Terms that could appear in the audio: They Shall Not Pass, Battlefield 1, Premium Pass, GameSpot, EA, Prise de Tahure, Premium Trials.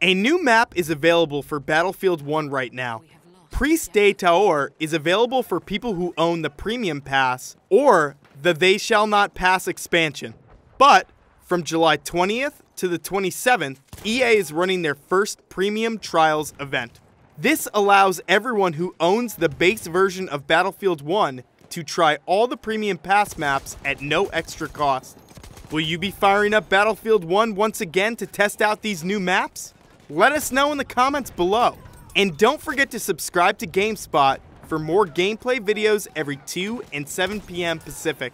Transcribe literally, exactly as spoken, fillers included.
A new map is available for Battlefield one right now. Prise de Tahure is available for people who own the Premium Pass or the They Shall Not Pass expansion. But from July twentieth to the twenty-seventh, E A is running their first Premium Trials event. This allows everyone who owns the base version of Battlefield one to try all the Premium Pass maps at no extra cost. Will you be firing up Battlefield one once again to test out these new maps? Let us know in the comments below. And don't forget to subscribe to GameSpot for more gameplay videos every two and seven p m Pacific.